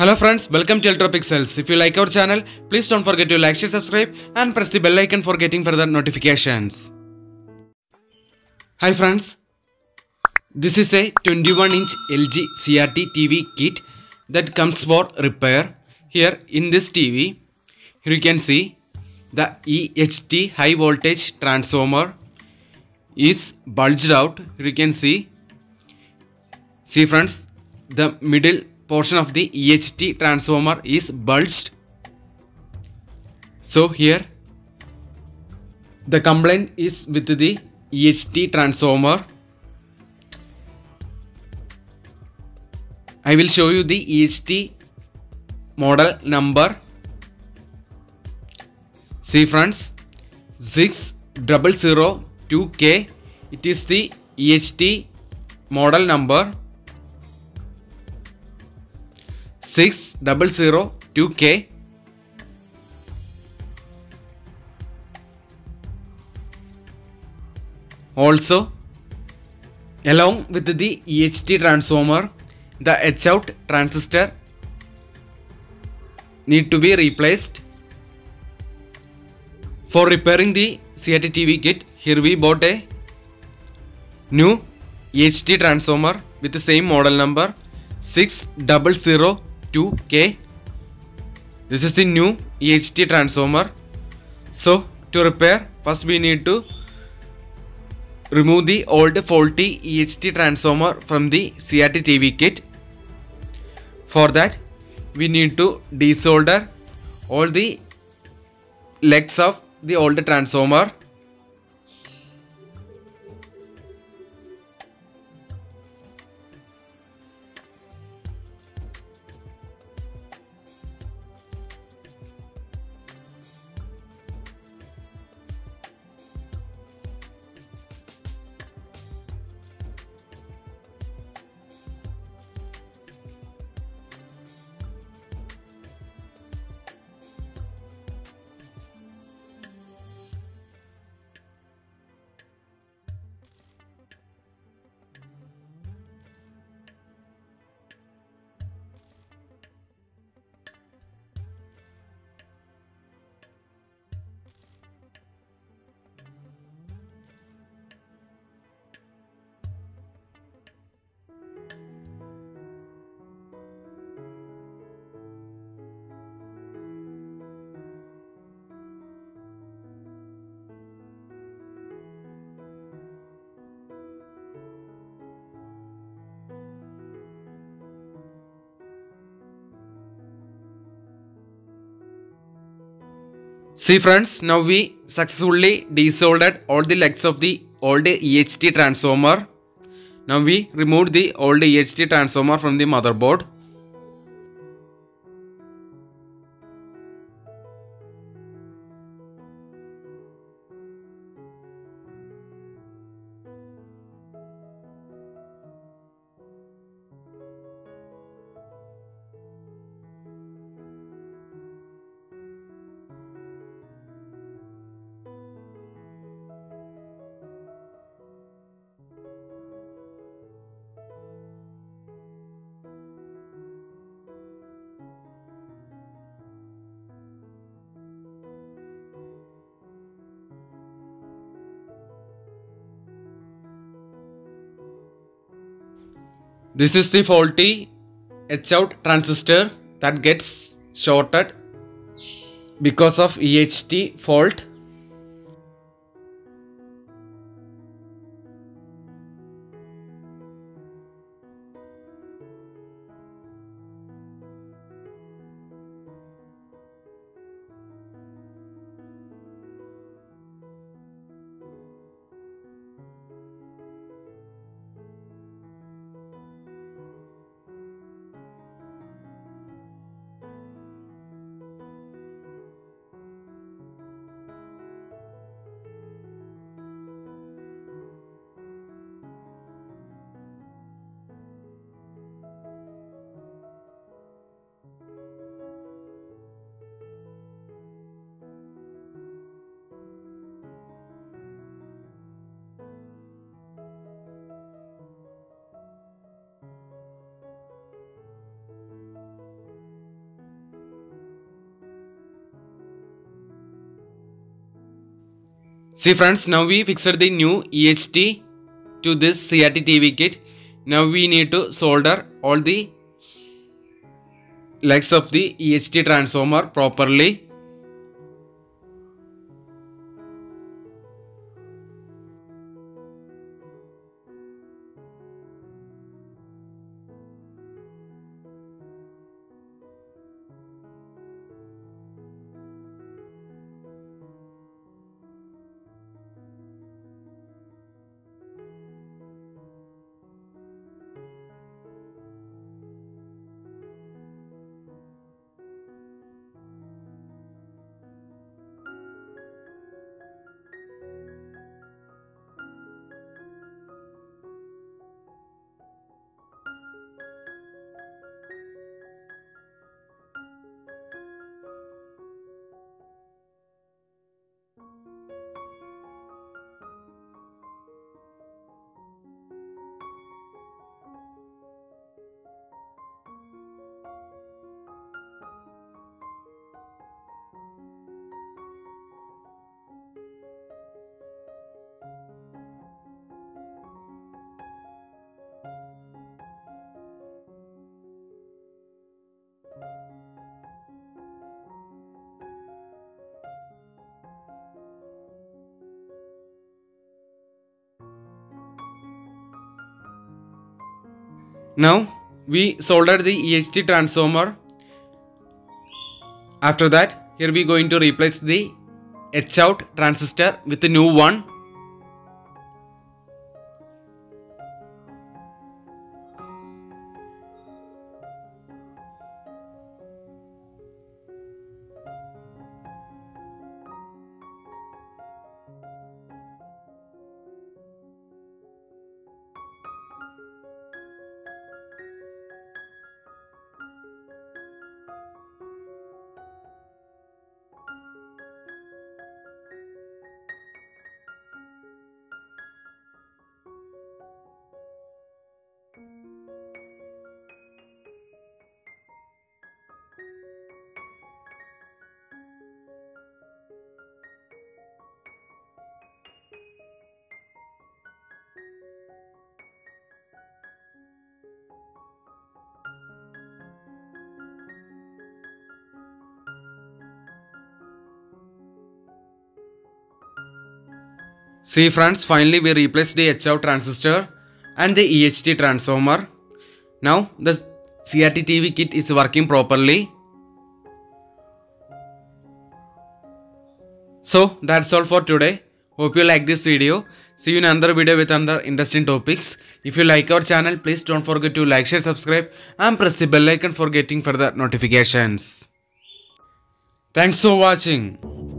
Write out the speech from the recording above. Hello friends, welcome to Electro Pixels. If you like our channel, please don't forget to like, share, subscribe and press the bell icon for getting further notifications. Hi friends, this is a 21-inch LG CRT TV kit that comes for repair. Here in this TV, here you can see the EHT high voltage transformer is bulged out. Here you can see friends, the middle portion of the EHT transformer is bulged. So here the complaint is with the EHT transformer. I will show you the EHT model number. See friends, 60002K. It is the EHT model number 60002K. Also, along with the EHT transformer, the H-out transistor need to be replaced. For repairing the CRT TV kit, here we bought a new EHT transformer with the same model number 60002K. This is the new EHT transformer. So to repair, first we need to remove the old faulty EHT transformer from the CRT TV kit. For that, we need to desolder all the legs of the old transformer. See friends, now we successfully desoldered all the legs of the old EHT transformer. Now we removed the old EHT transformer from the motherboard. This is the faulty H-out transistor that gets shorted because of EHT fault. See friends, now we fixed the new EHT to this CRT TV kit. Now we need to solder all the legs of the EHT transformer properly. Now we soldered the EHT transformer. After that, here we are going to replace the H-out transistor with a new one. See friends, finally we replaced the H-out transistor and the EHT transformer. Now the CRT TV kit is working properly. So that's all for today. Hope you like this video. See you in another video with another interesting topics. If you like our channel, please don't forget to like, share, subscribe and press the bell icon for getting further notifications. Thanks for watching.